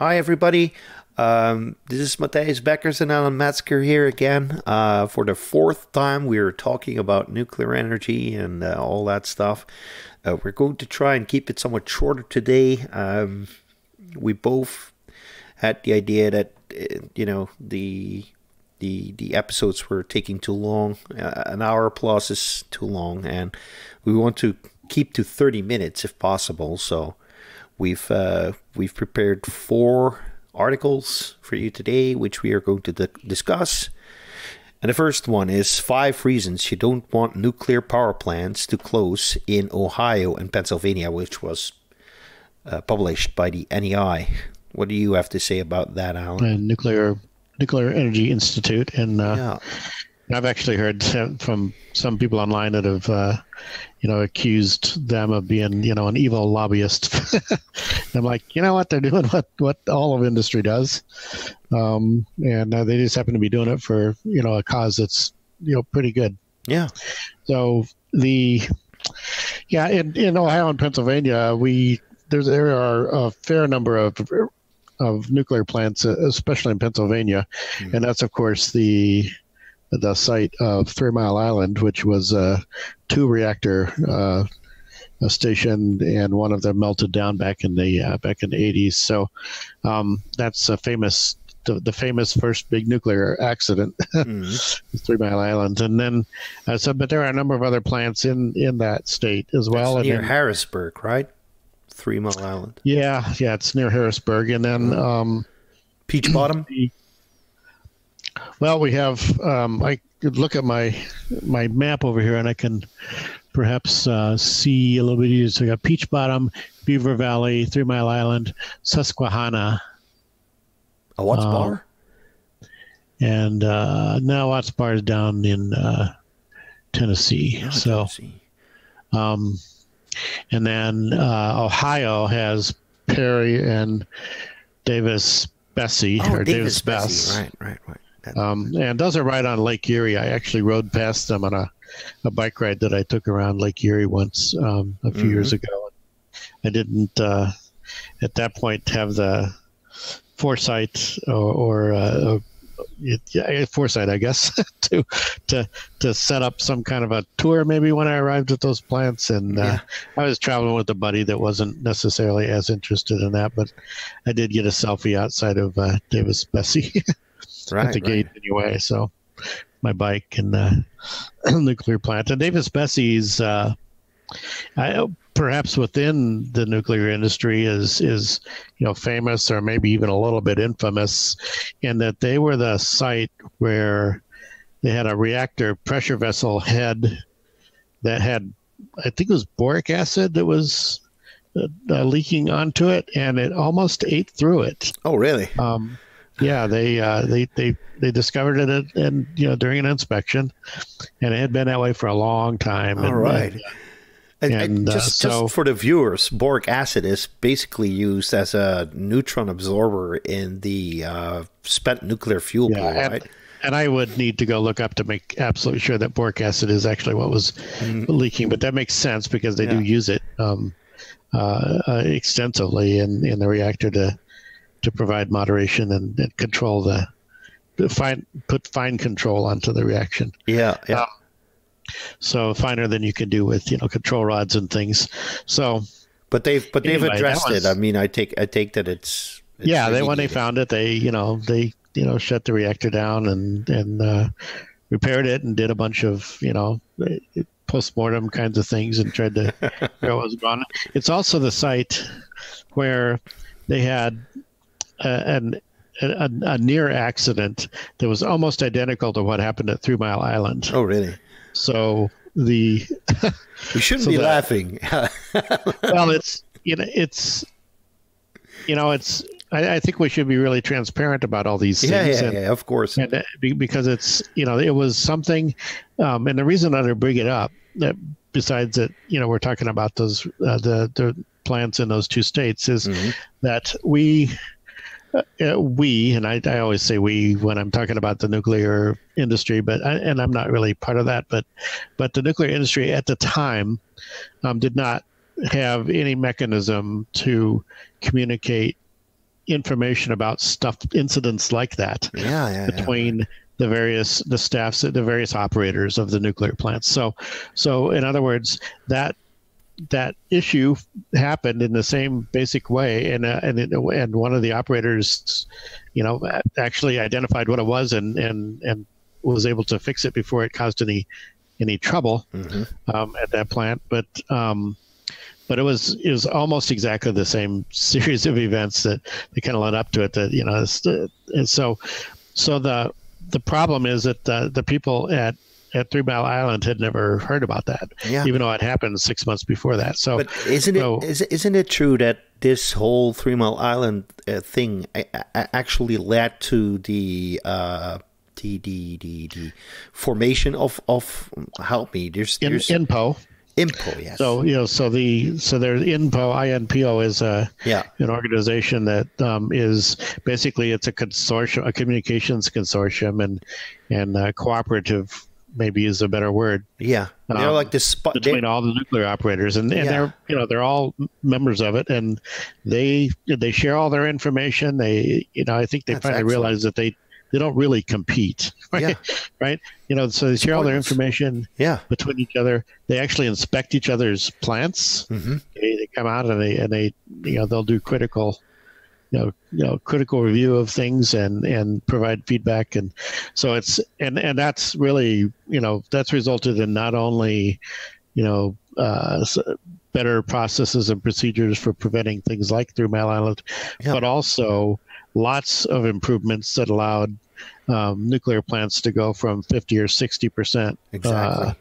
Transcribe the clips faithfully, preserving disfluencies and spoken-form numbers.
Hi, everybody. Um, this is Matthias Beckers and Alan Medsker here again. Uh, for the fourth time, we're talking about nuclear energy and uh, all that stuff. Uh, we're going to try and keep it somewhat shorter today. Um, we both had the idea that, you know, the... The, the episodes were taking too long. Uh, an hour plus is too long, and we want to keep to thirty minutes if possible. So we've uh, we've prepared four articles for you today, which we are going to discuss. And the first one is five reasons you don't want nuclear power plants to close in Ohio and Pennsylvania, which was uh, published by the N E I. What do you have to say about that, Alan? Uh, nuclear Nuclear Energy Institute, and uh, yeah. I've actually heard from some people online that have, uh, you know, accused them of being, you know, an evil lobbyist. I'm like, you know what? They're doing what what all of industry does, um, and uh, they just happen to be doing it for, you know, a cause that's, you know, pretty good. Yeah. So the yeah in in Ohio and Pennsylvania, we there's there are a fair number of. of nuclear plants, especially in Pennsylvania. Mm. And that's, of course, the the site of Three Mile Island, which was a two-reactor uh, station, and one of them melted down back in the uh, back in the eighties. So um, that's a famous the, the famous first big nuclear accident, mm. Three Mile Island. And then, uh, so but there are a number of other plants in in that state as well. That's near and then, Harrisburg, right? Three Mile Island. Yeah, yeah, it's near Harrisburg, and then um, Peach Bottom. The, well, we have. Um, I could look at my my map over here, and I can perhaps uh, see a little bit easier. So we got Peach Bottom, Beaver Valley, Three Mile Island, Susquehanna. A Watts uh, Bar. And uh, now Watts Bar is down in uh, Tennessee. Oh, so. Tennessee. Um, And then uh, Ohio has Perry and Davis-Besse, oh, or Davis-Besse, right, right, right. That, um, and those are right on Lake Erie. I actually rode past them on a, a bike ride that I took around Lake Erie once um, a few mm-hmm. years ago. I didn't, uh, at that point, have the foresight or, or uh, It, yeah, foresight, I guess, to to to set up some kind of a tour maybe when I arrived at those plants, and uh, yeah. I was traveling with a buddy that wasn't necessarily as interested in that, but I did get a selfie outside of uh, Davis-Besse right, at the right. gate anyway. So my bike and uh, nuclear plant and Davis-Besse's, uh, I, perhaps within the nuclear industry, is is you know famous or maybe even a little bit infamous, in that they were the site where they had a reactor pressure vessel head that had, I think it was boric acid that was uh, leaking onto it, and it almost ate through it. Oh, really? Um, yeah, they uh, they they they discovered it, and you know during an inspection, and it had been that way for a long time. All and, right. Uh, And, and uh, just, so, just for the viewers, boric acid is basically used as a neutron absorber in the uh, spent nuclear fuel pool, yeah, right? And, and I would need to go look up to make absolutely sure that boric acid is actually what was mm. leaking, but that makes sense because they yeah. do use it um, uh, uh, extensively in, in the reactor to to provide moderation and, and control the fine put fine control onto the reaction. Yeah, yeah. Uh, So finer than you can do with you know control rods and things. So, but they've but anyway, they've addressed it. I mean, I take I take that it's, it's yeah. They when they found it, they you know they you know shut the reactor down and and uh, repaired it and did a bunch of you know post-mortem kinds of things and tried to figure out what was going on. It's also the site where they had uh, an. A, a near accident that was almost identical to what happened at Three Mile Island. Oh, really? So the we shouldn't so be the, laughing. Well, it's you know it's you know it's. I, I think we should be really transparent about all these yeah, things. Yeah, and, yeah, of course. And because it's you know it was something, um, and the reason I to bring it up that besides that you know we're talking about those uh, the the plants in those two states is mm-hmm. that we. Uh, we and I, I always say we when I'm talking about the nuclear industry, but I, and I'm not really part of that. But but the nuclear industry at the time um, did not have any mechanism to communicate information about stuff, incidents like that yeah, yeah, between yeah. the various, the staffs, the various operators of the nuclear plants. So, so in other words, that, that issue happened in the same basic way. And, uh, and, it, and one of the operators, you know, actually identified what it was and, and, and was able to fix it before it caused any, any trouble mm-hmm. um, at that plant. But, um, But it was it was almost exactly the same series of events that, that kind of led up to it. That you know, and so so the the problem is that the, the people at, at Three Mile Island had never heard about that, yeah. even though it happened six months before that. So, but isn't so, it isn't it true that this whole Three Mile Island uh, thing actually led to the uh, the, the the the formation of of help me there's, there's in, INPO. INPO, yes. So you know, so the so there's INPO. I N P O is a yeah. an organization that um, is basically it's a consortium, a communications consortium, and and uh, cooperative maybe is a better word. Yeah, um, they're like this between all the nuclear operators, and, and yeah. they're you know they're all members of it, and they they share all their information. They you know I think they That's finally excellent. realized that they. They don't really compete, right? Yeah. Right? You know, so they share all their information yeah. between each other. They actually inspect each other's plants. Mm-hmm. They, they come out and they and they you know they'll do critical, you know, you know critical review of things and, and provide feedback. And so it's and, and that's really you know that's resulted in not only you know uh, better processes and procedures for preventing things like Three Mile Island, yeah. but also lots of improvements that allowed um, nuclear plants to go from fifty or sixty percent exactly. uh,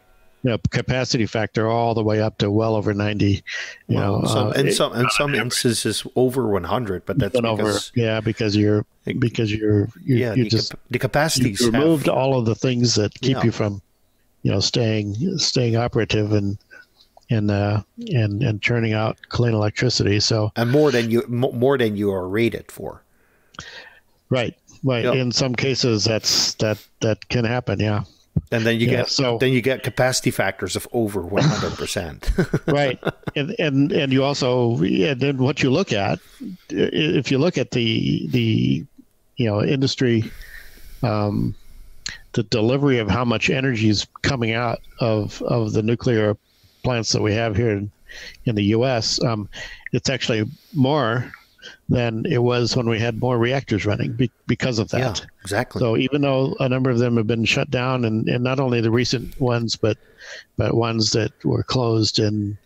you know, capacity factor all the way up to well over ninety. You well, know, some, uh, and some, in some instances over one hundred, but that's because, over, yeah, because you're because you're you, yeah, you the, just the capacities you removed have, all of the things that keep yeah. you from you know staying staying operative and. And uh, and and churning out clean electricity, so and more than you more than you are rated for, right? Right. Yep. In some cases, that's that that can happen, yeah. And then you yeah, get so then you get capacity factors of over one hundred percent, right? And and and you also and then what you look at, if you look at the the you know industry, um, the delivery of how much energy is coming out of of the nuclear plants that we have here in, in the U S, um, it's actually more than it was when we had more reactors running be, because of that. Yeah, exactly. So even though a number of them have been shut down, and, and not only the recent ones, but but ones that were closed in,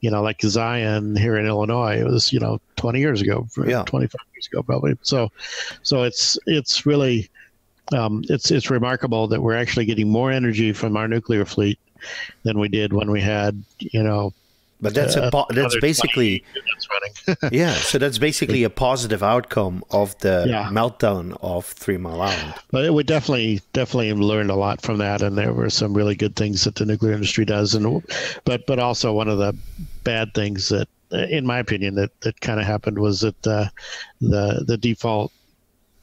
you know, like Zion here in Illinois, it was you know twenty years ago, yeah. twenty-five years ago probably. So, so it's it's really um, it's it's remarkable that we're actually getting more energy from our nuclear fleet than we did when we had, you know, but that's uh, a that's basically yeah. So that's basically a positive outcome of the yeah. meltdown of Three Mile Island. But it, we definitely definitely learned a lot from that, and there were some really good things that the nuclear industry does, and but but also one of the bad things that, in my opinion, that that kind of happened was that uh, the the default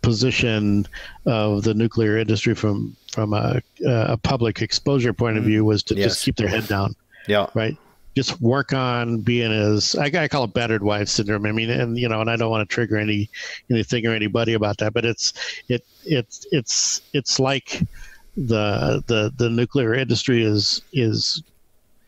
position of the nuclear industry from from a, a public exposure point of view was to yes. just keep their head down. Yeah. Right. Just work on being as I gotta call it battered wife syndrome. I mean, and you know, and I don't want to trigger any anything or anybody about that, but it's it it's it's it's like the the the nuclear industry is is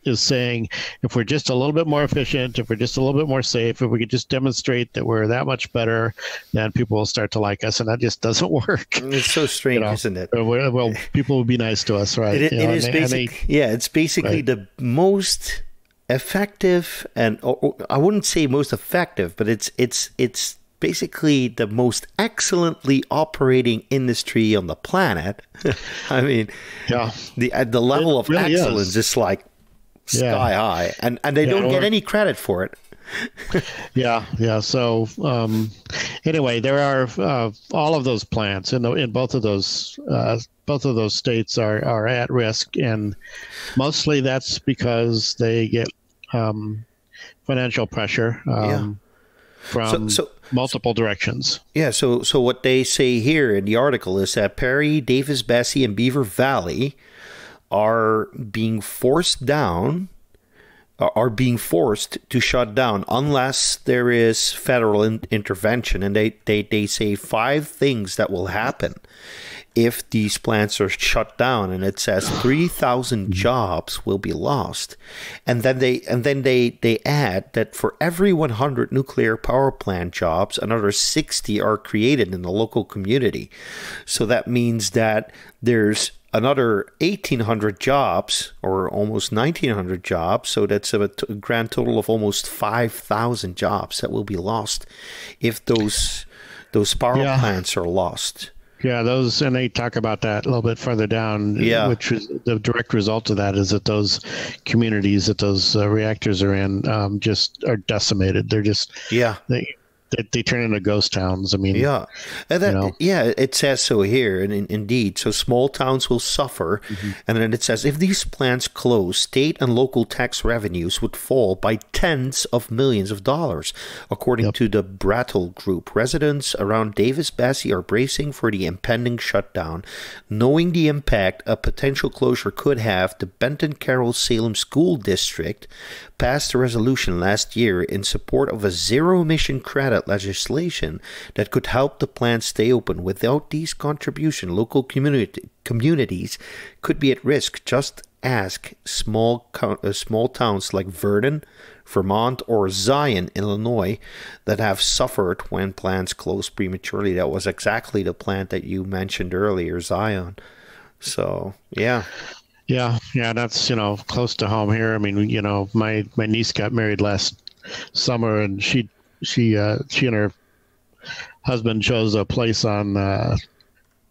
is saying, if we're just a little bit more efficient, if we're just a little bit more safe, if we could just demonstrate that we're that much better, then people will start to like us. And that just doesn't work. It's so strange, you know? Isn't it? Well, people will be nice to us, right? It, it, you know, it is they, basic, they, yeah, it's basically right. the most effective, and or, or, I wouldn't say most effective, but it's it's it's basically the most excellently operating industry on the planet. I mean, yeah. the at the level it of really excellence is, is like sky yeah. high, and and they yeah, don't or, get any credit for it. yeah yeah so um anyway, there are uh, all of those plants in the, in both of those uh both of those states are are at risk, and mostly that's because they get um financial pressure um yeah. from so, so multiple directions. Yeah, so so what they say here in the article is that Perry, Davis-Besse, and Beaver Valley are being forced down are being forced to shut down unless there is federal in intervention. And they, they, they say five things that will happen if these plants are shut down. And it says three thousand jobs will be lost. And then they and then they, they add that for every one hundred nuclear power plant jobs, another sixty are created in the local community. So that means that there's another eighteen hundred jobs, or almost nineteen hundred jobs, so that's a grand total of almost five thousand jobs that will be lost if those those power yeah. plants are lost. Yeah, those, and they talk about that a little bit further down, yeah. which is the direct result of that is that those communities that those uh, reactors are in um, just are decimated. They're just... yeah. They, They, they turn into ghost towns. I mean, yeah, and that, you know. yeah, it says so here, and in, indeed, so small towns will suffer. Mm-hmm. And then it says, if these plants close, state and local tax revenues would fall by tens of millions of dollars, according yep. to the Brattle Group. Residents around Davis-Besse are bracing for the impending shutdown, knowing the impact a potential closure could have. The Benton-Carroll-Salem School District passed a resolution last year in support of a zero-emission credit legislation that could help the plant stay open. Without these contributions, local community communities could be at risk. Just ask small uh, small towns like Vernon, Vermont, or Zion, Illinois, that have suffered when plants closed prematurely. That was exactly the plant that you mentioned earlier, Zion. So, yeah. Yeah, yeah, that's, you know, close to home here. I mean, you know, my, my niece got married last summer, and she She uh, she and her husband chose a place on uh,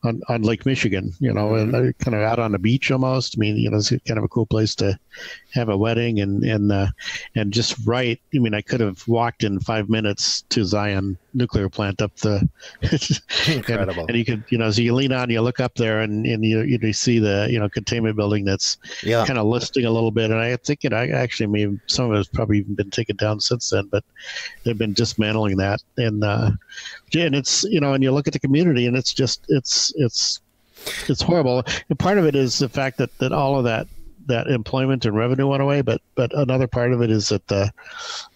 on, on Lake Michigan, you know, and kind of out on the beach almost. I mean, you know, it's kind of a cool place to have a wedding, and and uh, and just right. I mean, I could have walked in five minutes to Zion nuclear plant up the. Incredible. And, and you could, you know, so you lean on, you look up there, and and you you see the you know containment building that's yeah. kind of listing a little bit. And I think it, I actually, I mean, some of it's probably even been taken down since then, but they've been dismantling that. And uh, and it's you know, and you look at the community, and it's just it's it's it's horrible. And part of it is the fact that that all of that. that employment and revenue went away, but but another part of it is that the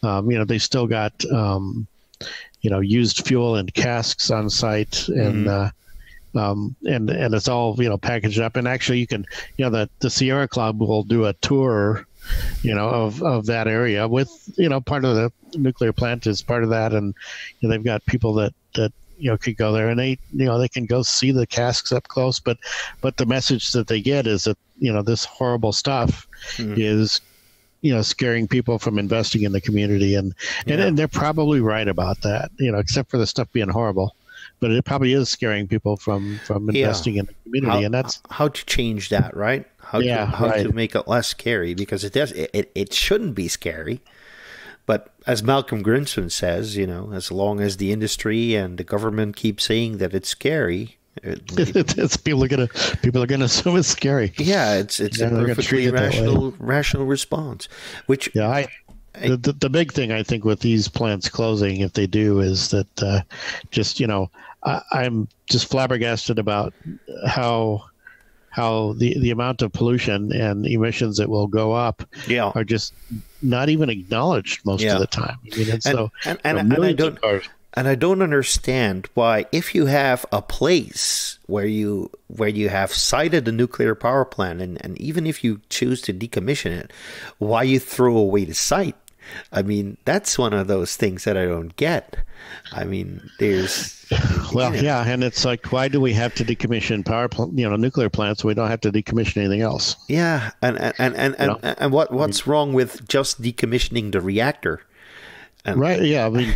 um, you know they still got um, you know used fuel and casks on site, and mm-hmm. uh, um, and and it's all you know packaged up. And actually, you can you know the the Sierra Club will do a tour, you know of of that area with you know part of the nuclear plant is part of that, and you know, they've got people that that. You know, could go there, and they, you know, they can go see the casks up close. But, but the message that they get is that you know this horrible stuff mm-hmm. is, you know, scaring people from investing in the community, and yeah. and, and they're probably right about that. You know, except for the stuff being horrible, but it probably is scaring people from from investing yeah. in the community, how, and that's how to change that, right? How yeah, to, how right. to make it less scary, because it does it it, it shouldn't be scary. But as Malcolm Grimson says, you know, as long as the industry and the government keep saying that it's scary, it, it's, people are gonna people are gonna assume it's scary. Yeah, it's it's yeah, a perfectly rational it rational response. Which yeah, I, I the the big thing I think with these plants closing, if they do, is that uh, just you know I, I'm just flabbergasted about how. how the, the amount of pollution and emissions that will go up yeah. are just not even acknowledged most yeah. of the time. I mean, and, and so and, and, and I don't and I don't understand why, if you have a place where you where you have sited a nuclear power plant, and, and even if you choose to decommission it, why you throw away the site. I mean, that's one of those things that I don't get. I mean, there's well, you know. yeah, and it's like, why do we have to decommission power, pl you know, nuclear plants? We don't have to decommission anything else. Yeah, and and and and, and, and, and what what's wrong with just decommissioning the reactor? And, right. Yeah. I mean,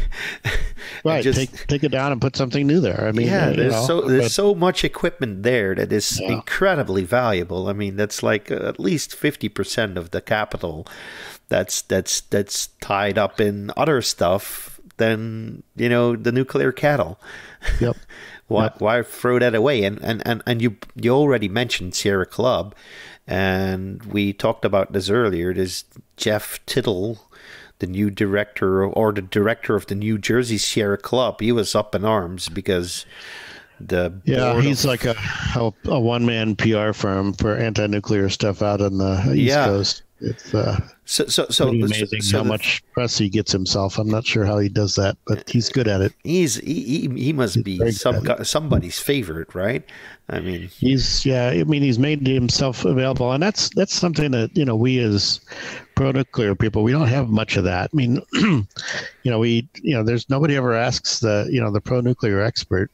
right. Just, take take it down and put something new there. I mean, yeah. There's know, so there's but, so much equipment there that is yeah. incredibly valuable. I mean, that's like at least fifty percent of the capital. That's that's that's tied up in other stuff than you know the nuclear cattle. Yep. why yep. why throw that away? And and and and you you already mentioned Sierra Club, and we talked about this earlier. There's Jeff Tittel, the new director or the director of the New Jersey Sierra Club. He was up in arms because the yeah he's like a a one man P R firm for anti nuclear stuff out on the East yeah. Coast. it's uh, so so so amazing so how the, much press he gets himself. I'm not sure how he does that, but he's good at it. He's he he must he's be some somebody's favorite, right? I mean, he's yeah. I mean, he's made himself available, and that's that's something that, you know, we as pronuclear people, we don't have much of that. I mean, you know, we you know, there's nobody ever asks the you know the pro-nuclear expert.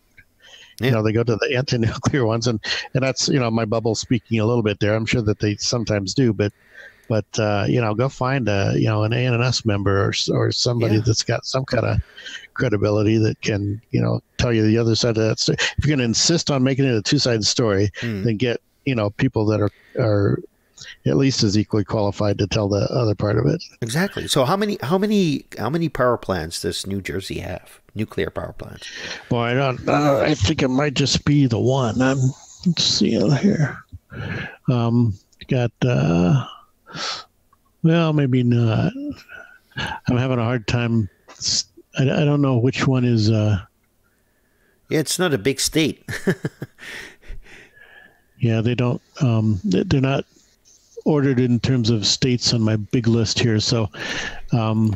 Yeah. You know, they go to the anti-nuclear ones, and and that's, you know, my bubble speaking a little bit there. I'm sure that they sometimes do, but but uh, you know, go find a you know an A N S member or or somebody yeah. that's got some kind of credibility that can, you know, tell you the other side of that story. If you're going to insist on making it a two-sided story, mm. then get, you know, people that are are at least as equally qualified to tell the other part of it. Exactly. So how many how many how many power plants does New Jersey have? Nuclear power plants. Boy, I don't. Uh, I think it might just be the one. I'm let's see here. Um, got. Uh, well, maybe not. I'm having a hard time. I, I don't know which one is. Uh, yeah, it's not a big state. Yeah, they don't. Um, they're not ordered in terms of states on my big list here. So. Um,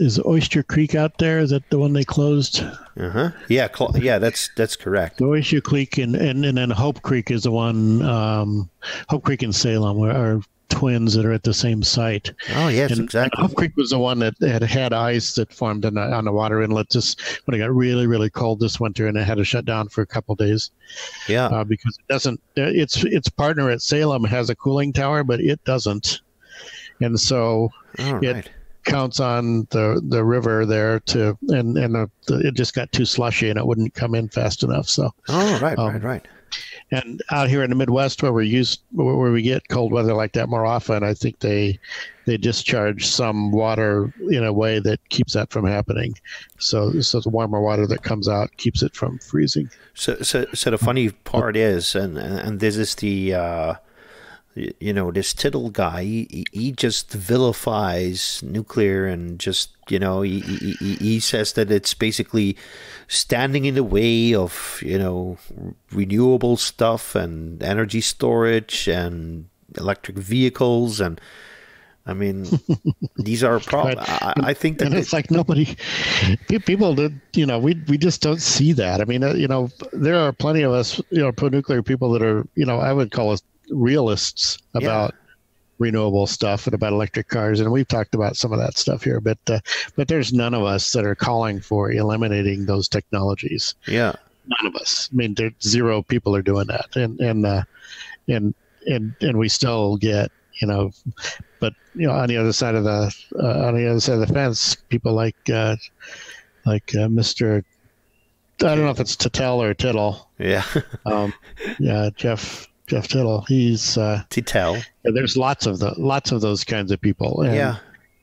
Is Oyster Creek out there? Is that the one they closed? Uh-huh. Yeah, cl yeah, that's that's correct. The Oyster Creek and, and, and then Hope Creek is the one, um, Hope Creek and Salem are twins that are at the same site. Oh, yes, and, exactly. And Hope Creek was the one that had had ice that formed in a, on a water inlet just when it got really, really cold this winter, and it had to shut down for a couple of days. Yeah. Uh, because it doesn't, its, its partner at Salem has a cooling tower, but it doesn't. And so All it... Right. counts on the the river there to and and the, the, it just got too slushy and it wouldn't come in fast enough. So oh right um, right right and out here in the Midwest where we're used where we get cold weather like that more often, I think they they discharge some water in a way that keeps that from happening. So so the warmer water that comes out keeps it from freezing. So so so the funny part is, and and this is the uh you know, this Tittel guy, he, he just vilifies nuclear and just, you know, he, he, he says that it's basically standing in the way of, you know, renewable stuff and energy storage and electric vehicles. And I mean, these are problems. I, I think that and it's it, like nobody, people, did, you know, we we just don't see that. I mean, you know, there are plenty of us, you know, pro-nuclear people that are, you know, I would call us realists about yeah. renewable stuff and about electric cars, and we've talked about some of that stuff here, but uh, but there's none of us that are calling for eliminating those technologies. Yeah, none of us. I mean, there zero people are doing that, and and uh, and and and we still get, you know, but you know, on the other side of the uh, on the other side of the fence, people like uh, like uh, Mister I don't know if it's Tittel or Tittel. Yeah, um, yeah, Jeff. Jeff Tittel, he's uh, Tittel. Yeah, there's lots of the lots of those kinds of people. And, yeah,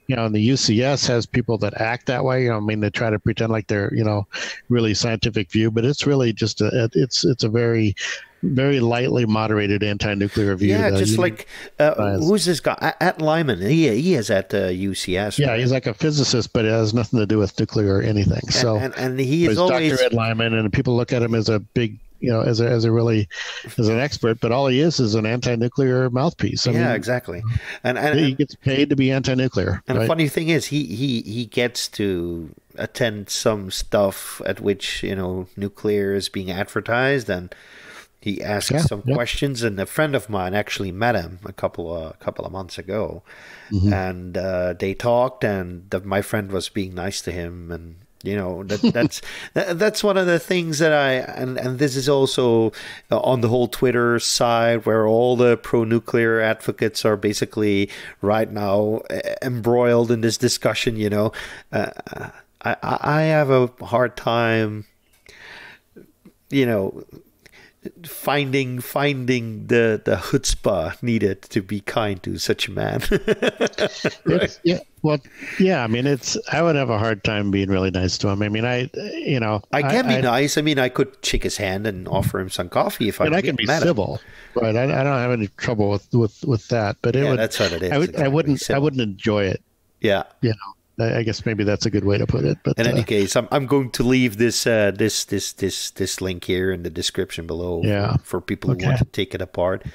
you know, and the U C S has people that act that way. You know, I mean, they try to pretend like they're, you know, really scientific view, but it's really just a it's it's a very, very lightly moderated anti-nuclear view. Yeah, just you, like uh, who's this guy? Ed Lyman. He he is at uh, U C S. Yeah, right? He's like a physicist, but it has nothing to do with nuclear or anything. And, so and, and he is always Doctor Ed Lyman, and people look at him as a big. You know, as a as a really as an expert, but all he is is an anti-nuclear mouthpiece. I yeah, mean, exactly. And, and he gets paid to be anti-nuclear. And right? The funny thing is, he he he gets to attend some stuff at which, you know, nuclear is being advertised, and he asks yeah, some yeah. questions. And a friend of mine actually met him a couple of, a couple of months ago, mm-hmm. and uh, they talked, and the, my friend was being nice to him, and. You know, that, that's that's one of the things that I and and this is also on the whole Twitter side where all the pro-nuclear advocates are basically right now embroiled in this discussion. You know, uh, I I have a hard time, you know, finding finding the the chutzpah needed to be kind to such a man. Right. Yeah. Well, yeah, I mean, it's, I would have a hard time being really nice to him. I mean, I, you know. I can I, be I, nice. I mean, I could shake his hand and offer him some coffee if I, mean, I can be civil. Right. I, I don't have any trouble with, with, with that, but it yeah, would, that's what it is. I, would, exactly. I wouldn't, I wouldn't enjoy it. Yeah. You know, I, I guess maybe that's a good way to put it. But in uh, any case, I'm, I'm going to leave this, uh, this, this, this, this link here in the description below yeah. for people who okay. want to take it apart.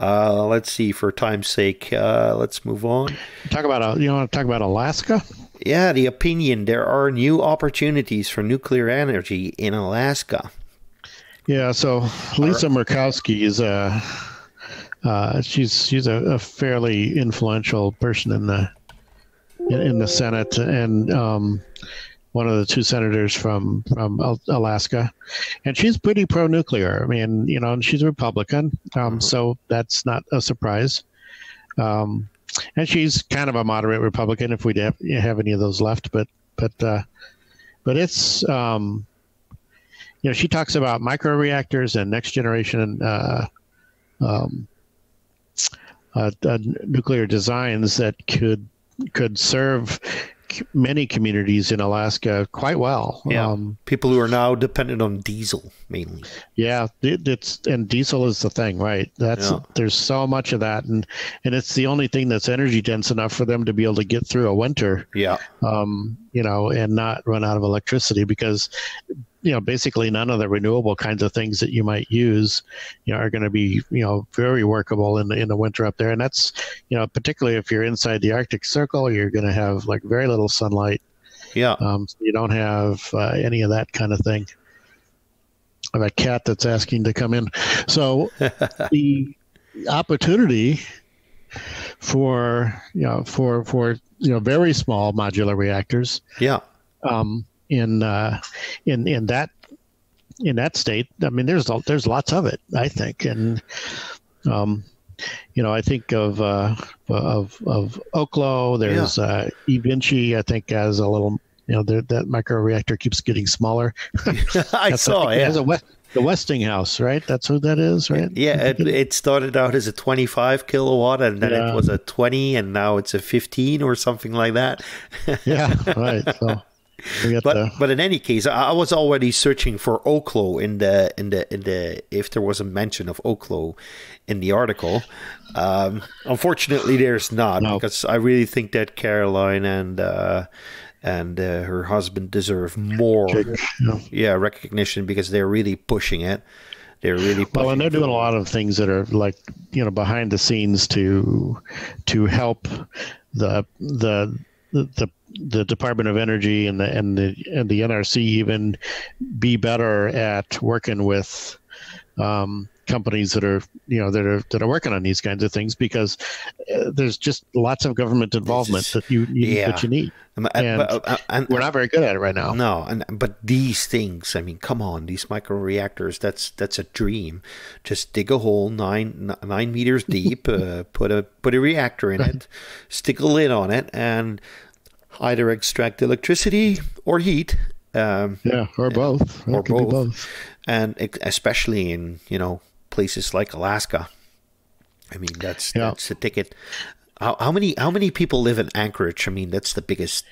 Uh, let's see. For time's sake, uh, let's move on. Talk about you want to talk about Alaska? Yeah, the opinion. There are new opportunities for nuclear energy in Alaska. Yeah. So Lisa right. Murkowski is a uh, she's she's a, a fairly influential person in the in, in the Senate, and um, one of the two senators from from Alaska, and she's pretty pro-nuclear. I mean, you know, and she's a Republican, um, so that's not a surprise. Um, and she's kind of a moderate Republican, if we have, have any of those left. But but uh, but it's um, you know, she talks about microreactors and next generation uh, um, uh, uh, nuclear designs that could could serve many communities in Alaska quite well. Yeah, um, people who are now dependent on diesel mainly. Yeah, it, it's and diesel is the thing, right? That's yeah. There's so much of that, and and it's the only thing that's energy dense enough for them to be able to get through a winter. Yeah, um, you know, and not run out of electricity, because you know basically none of the renewable kinds of things that you might use, you know, are going to be you know very workable in the, in the winter up there. And that's you know particularly if you're inside the Arctic Circle, you're going to have like very little sunlight. Yeah, um, so you don't have uh, any of that kind of thing. I have a cat that's asking to come in, so the opportunity for you know for for you know very small modular reactors. Yeah. Um, in uh in in that in that state, I mean there's there's lots of it, I think. And um you know I think of uh of of Oklo, there's yeah. uh E. Vinci, I think, as a little you know that microreactor keeps getting smaller. I saw it. Has a West, the Westinghouse, right? That's who that is, right? Yeah, it, it started out as a twenty-five kilowatt, and then yeah. it was a twenty, and now it's a fifteen or something like that. Yeah, right. So But the... but in any case, I was already searching for Oklo in the in the in the if there was a mention of Oklo in the article. Um, unfortunately, there's not no. because I really think that Caroline and uh, and uh, her husband deserve more no. yeah recognition, because they're really pushing it. They're really pushing well, and they're doing it. A lot of things that are like you know behind the scenes to to help the the the. the Department of Energy and the and the and the N R C even be better at working with um, companies that are you know that are that are working on these kinds of things, because uh, there's just lots of government involvement that you, you yeah. that you need, and, and, and, and we're not very good at it right now. No, and but these things, I mean, come on, these microreactors, that's that's a dream. Just dig a hole nine nine meters deep, uh, put a put a reactor in it, stick a lid on it, and either extract electricity or heat, um, yeah, or both, or both. both, and especially in you know places like Alaska. I mean, that's yeah. that's a ticket. How, how many how many people live in Anchorage? I mean, that's the biggest.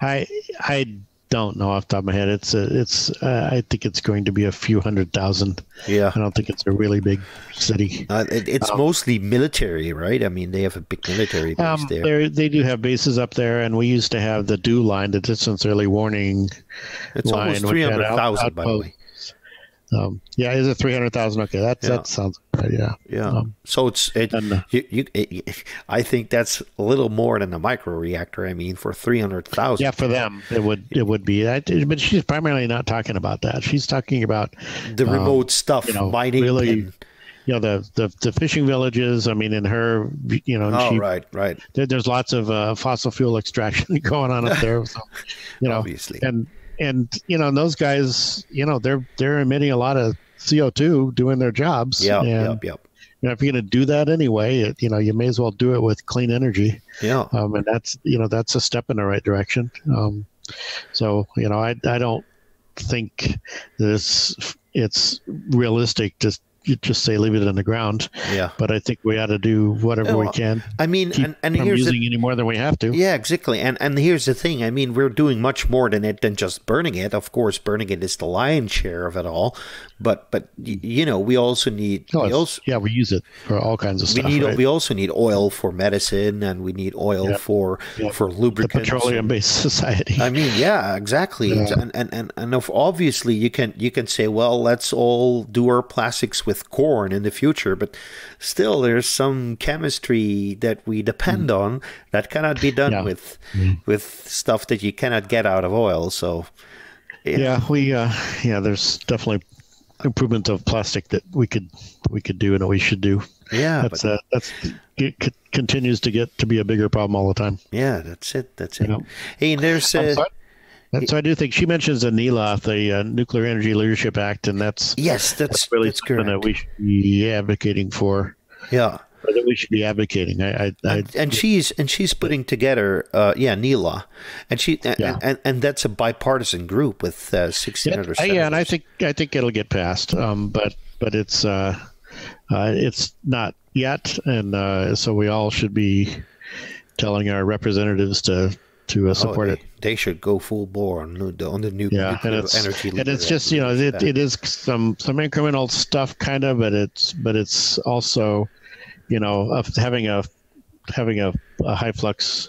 I I don't know off the top of my head. It's a, it's uh, I think it's going to be a few hundred thousand. Yeah, I don't think it's a really big city. Uh, it, it's um, mostly military, right? I mean, they have a big military base um, there. They do have bases up there, and we used to have the D E W line, the distance early warning. It's line, almost three hundred thousand, by the way. Um, yeah, is it three hundred thousand? Okay, that yeah. that sounds right, yeah yeah. Um, so it's it, and, you, you, it. I think that's a little more than a microreactor. I mean, for three hundred thousand. Yeah, for them it would it would be that. But she's primarily not talking about that. She's talking about the um, remote stuff, you know, mining, really, and, you know, the, the the fishing villages. I mean, in her, you know, oh she, right, right. There, there's lots of uh, fossil fuel extraction going on up there. So, you know, obviously, and. And you know, and those guys, you know, they're they're emitting a lot of C O two doing their jobs. Yeah, yep, yep. You know, if you're going to do that anyway, it, you know, you may as well do it with clean energy. Yeah. Um, and that's you know that's a step in the right direction. Um, so you know, I I don't think this it's realistic to just say leave it in the ground. Yeah. But I think we ought to do whatever well, we can. I mean, Keep and, and from here's using the, any more than we have to. Yeah, exactly. And and here's the thing. I mean, we're doing much more than it than just burning it. Of course, burning it is the lion's share of it all. But but you know, we also need. No, we also, yeah, we use it for all kinds of stuff. We need. Right? We also need oil for medicine, and we need oil yeah. for yeah. for lubricants. The petroleum-based society. I mean, yeah, exactly. Yeah. And and and and obviously, you can you can say, well, let's all do our plastics with corn in the future, but still there's some chemistry that we depend mm. on that cannot be done yeah. with mm. with stuff that you cannot get out of oil. So yeah, yeah we uh, yeah, there's definitely improvement of plastic that we could we could do and we should do. Yeah, that's but, uh, that's it continues to get to be a bigger problem all the time. Yeah, that's it. That's it. Yeah. Hey, and there's. Uh, And so I do think she mentions the NELA, the uh, Nuclear Energy Leadership Act, and that's yes, that's, that's really that's something correct. that we should be advocating for. Yeah, or that we should be advocating. I, I, and, I and she's and she's putting together, uh, yeah, NELA, and she yeah. and, and and that's a bipartisan group with uh, sixteen other senators. Yeah, and I think I think it'll get passed, um, but but it's uh, uh, it's not yet, and uh, so we all should be telling our representatives to. to uh, support oh, they, it. They should go full bore on, on the new yeah, and it's, energy. And it's just, you know, it, yeah. it is some, some incremental stuff kind of, but it's, but it's also, you know, having a, having a, a high flux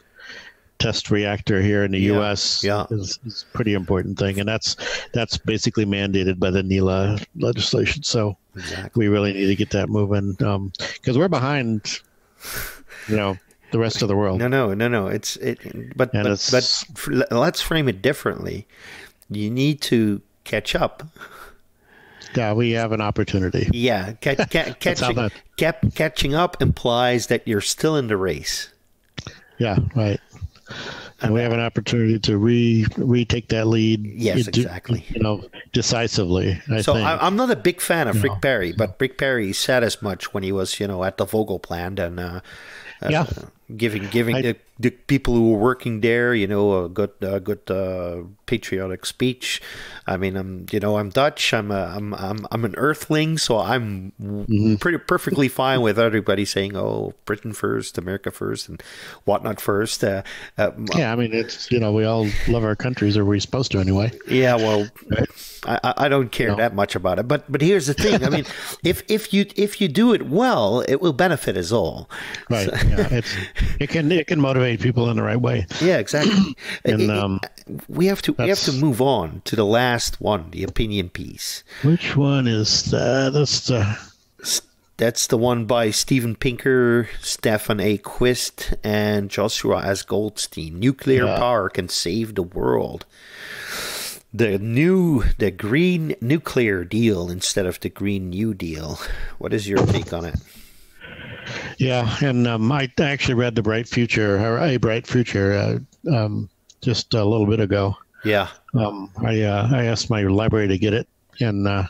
test reactor here in the yeah. U S Yeah. Is, is a pretty important thing. And that's, that's basically mandated by the NELA legislation. So exactly. we really need to get that moving. Um, 'cause we're behind, you know, the rest of the world. No, no, no, no. It's it, but but, it's, but let's frame it differently. You need to catch up. Yeah, we have an opportunity. Yeah, ca ca catching kept catching up implies that you're still in the race. Yeah, right. And we have an opportunity to re retake that lead. Yes, exactly. You know, decisively. I so think. I, I'm not a big fan of Rick no. Perry, but Rick Perry said as much when he was, you know, at the Vogel plant and uh, yeah, uh, giving giving I, the, the people who were working there, you know, a good a good uh, patriotic speech. I mean, I'm you know I'm Dutch. I'm a, I'm I'm I'm an Earthling, so I'm mm-hmm. pretty perfectly fine with everybody saying, "Oh, Britain first, America first, and whatnot first." Uh, uh, yeah. I mean, it's, you know, we all love our countries, or we're supposed to anyway. Yeah, well, I, I don't care no. that much about it. But but here's the thing. I mean, if if you if you do it well, it will benefit us all. Right. So. Yeah. It's, it can it can motivate people in the right way. Yeah, exactly. and it, um, we have to we have to move on to the last one, the opinion piece. Which one is that? That's the. That's the one by Stephen Pinker, Staffan Qvist, and Joshua S. Goldstein. Nuclear yeah. power can save the world. The new, the green nuclear deal instead of the Green New Deal. What is your take on it? Yeah, and um, I actually read the Bright Future, or a Bright Future, uh, um, just a little bit ago. Yeah, um, I uh, I asked my library to get it, and. Uh,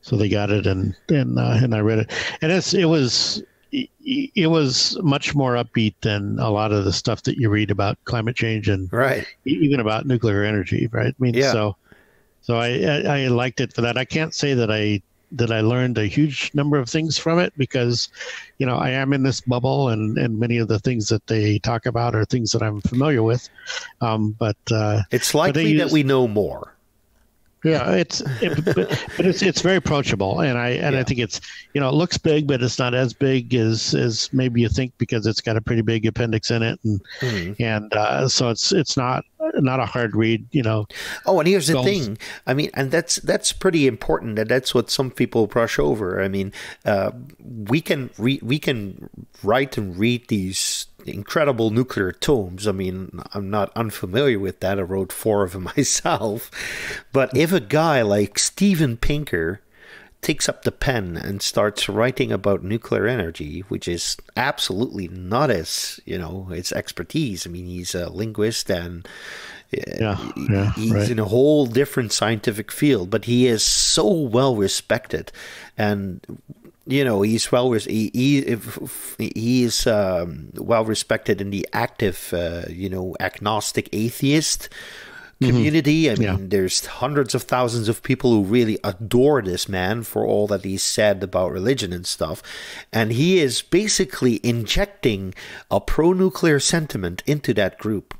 So they got it, and and uh, and I read it, and it's it was it was much more upbeat than a lot of the stuff that you read about climate change and right. even about nuclear energy, right? I mean, yeah. so so I, I I liked it for that. I can't say that I that I learned a huge number of things from it because, you know, I am in this bubble, and and many of the things that they talk about are things that I'm familiar with, um, but uh, it's likely that we know more. Yeah, it's it, but, but it's it's very approachable, and I and yeah. I think it's, you know, it looks big, but it's not as big as as maybe you think because it's got a pretty big appendix in it, and mm-hmm. and uh, so it's it's not not a hard read, you know. Oh, and here's the thing, I mean, and that's that's pretty important. That that's what some people brush over. I mean, uh, we can re we can write and read these incredible nuclear tomes. I mean, I'm not unfamiliar with that. I wrote four of them myself. But if a guy like Steven Pinker takes up the pen and starts writing about nuclear energy, which is absolutely not his, you know, his expertise. I mean, he's a linguist and yeah, yeah, he's right. in a whole different scientific field, but he is so well respected, and you know, he's well he he, he is um, well respected in the active, uh, you know, agnostic atheist community. Mm-hmm. I mean, yeah. there's hundreds of thousands of people who really adore this man for all that he said about religion and stuff, and he is basically injecting a pro-nuclear sentiment into that group.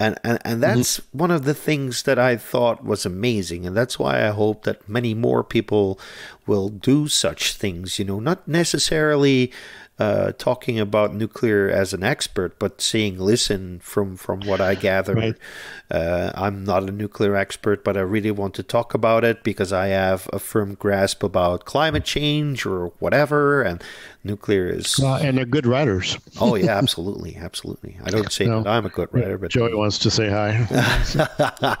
And, and and that's mm-hmm. one of the things that I thought was amazing, and that's why I hope that many more people will do such things. You know, not necessarily uh, talking about nuclear as an expert, but seeing, listen, from, from what I gather, right. uh, I'm not a nuclear expert, but I really want to talk about it because I have a firm grasp about climate change or whatever, and nuclear is... Uh, and they're good writers. Oh, yeah, absolutely, absolutely. I don't say no, that I'm a good writer, but... Joey wants to say hi.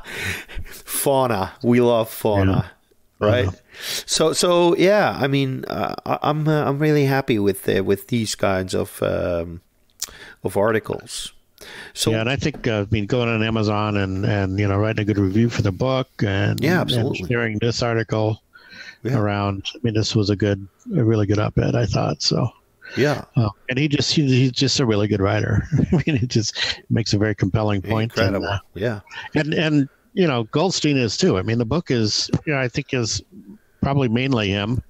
Fauna. We love fauna. Yeah. Right. Uh-huh. So, so yeah, I mean, uh, I'm, uh, I'm really happy with, uh, with these kinds of, um, of articles. So, yeah, and I think, uh, I mean, going on Amazon and, and, you know, writing a good review for the book and, yeah, absolutely. And sharing this article yeah. around, I mean, this was a good, a really good op-ed, I thought. So, yeah. Uh, and he just, he, he's just a really good writer. I mean, it just makes a very compelling point. Incredible. And, uh, yeah. And, and, you know, Goldstein is too. I mean, the book is, you know, I think is probably mainly him.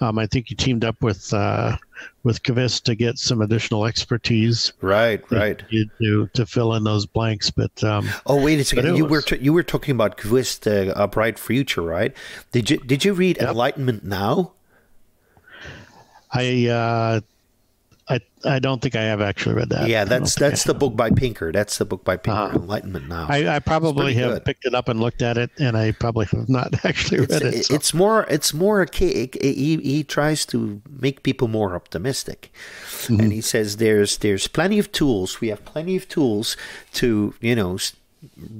Um, I think he teamed up with uh, with Qvist to get some additional expertise. Right, right. To to fill in those blanks, but um, oh wait a second, you was, were you were talking about Qvist, uh, a Bright Future, right? Did you did you read yep. Enlightenment Now? I. Uh, I, I don't think I have actually read that. Yeah, that's that's the book by Pinker. That's the book by Pinker, uh, Enlightenment Now. I, I probably have good. picked it up and looked at it, and I probably have not actually it's, read it. So. It's more it's more he, he tries to make people more optimistic, mm-hmm. and he says there's there's plenty of tools. We have plenty of tools to you know.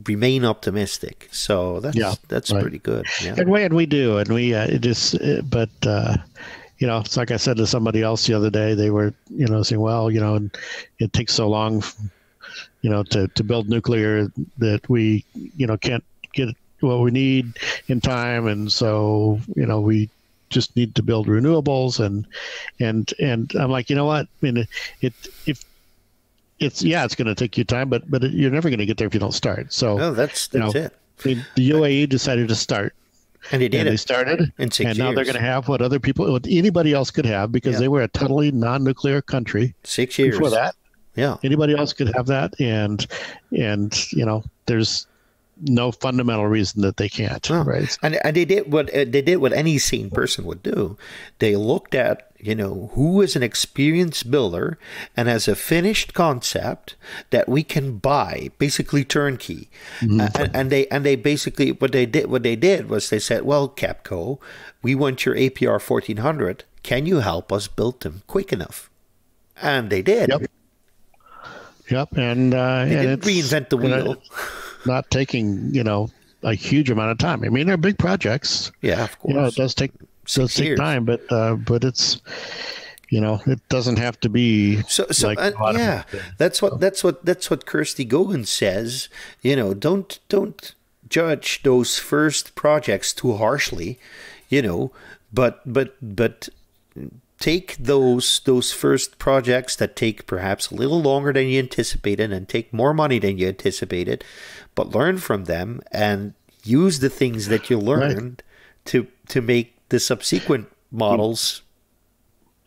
remain optimistic. So that's yeah, that's right. pretty good. Yeah. And we and we do, and we uh, it is, but. Uh, You know, it's like I said to somebody else the other day, they were, you know, saying, well, you know, it takes so long, you know, to, to build nuclear that we, you know, can't get what we need in time. And so, you know, we just need to build renewables. And and and I'm like, you know what? I mean, it, it if it's yeah, it's going to take you time, but but you're never going to get there if you don't start. So no, that's, that's you know, it. The, the U A E decided to start. And they did. And it. They started, in six and now years. They're going to have what other people, what anybody else could have, because yeah. they were a totally non-nuclear country. Six years before that, yeah, anybody else could have that, and and you know, there's no fundamental reason that they can't, oh. right? And and they did what uh, they did what any sane person would do. They looked at you know who is an experienced builder and has a finished concept that we can buy, basically turnkey. Mm-hmm. uh, and, and they and they basically what they did what they did was they said, well, Capco, we want your A P R fourteen hundred. Can you help us build them quick enough? And they did. Yep. Yep. And uh, they and didn't reinvent the wheel. Not taking you know a huge amount of time. I mean, they're big projects. Yeah, of course. You know, it does take does take time, but uh, but it's you know it doesn't have to be. So, so like uh, yeah, that's what that's what that's what Kirsty Gogan says. You know, don't don't judge those first projects too harshly. You know, but but but. Take those those first projects that take perhaps a little longer than you anticipated and take more money than you anticipated, but learn from them and use the things that you learned right. to to make the subsequent models.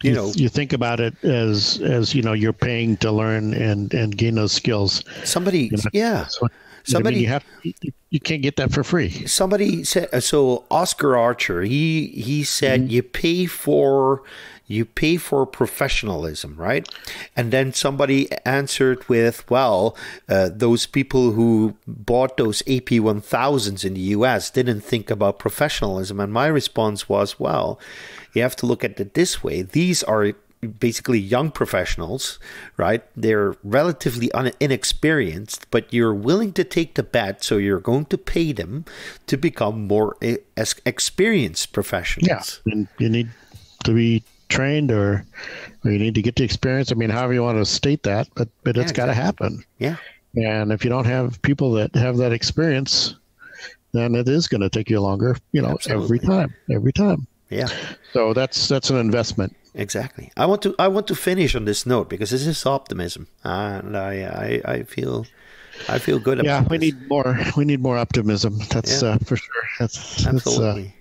You, you know, you think about it as as you know you're paying to learn and and gain those skills. Somebody, you know, yeah. So Somebody, I mean, you, have, you can't get that for free. Somebody said so. Oscar Archer, he he said, mm-hmm. you pay for you pay for professionalism, right? And then somebody answered with, well, uh, those people who bought those A P one thousands in the U S didn't think about professionalism. And my response was, well, you have to look at it this way: these are basically young professionals, right? They're relatively un inexperienced, but you're willing to take the bet, so you're going to pay them to become more e experienced professionals. Yeah, and you need to be trained, or, or you need to get the experience. I mean, however you want to state that, but but yeah, it's exactly. got to happen. Yeah, and if you don't have people that have that experience, then it is going to take you longer. You know, Absolutely. every time, every time. Yeah. So that's that's an investment. Exactly. I want to I want to finish on this note because this is optimism, and I I, I feel I feel good about. Yeah, we this. need more. We need more optimism. That's yeah. uh, for sure. That's, Absolutely.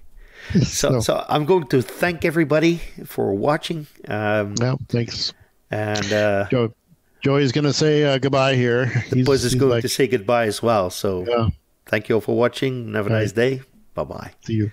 That's, uh, so, so so I'm going to thank everybody for watching. Um, yeah. Thanks. And uh, Joe, Joey's going to say uh, goodbye here. The boys is going like, to say goodbye as well. So yeah. thank you all for watching. Have a nice right. day. Bye bye. See you.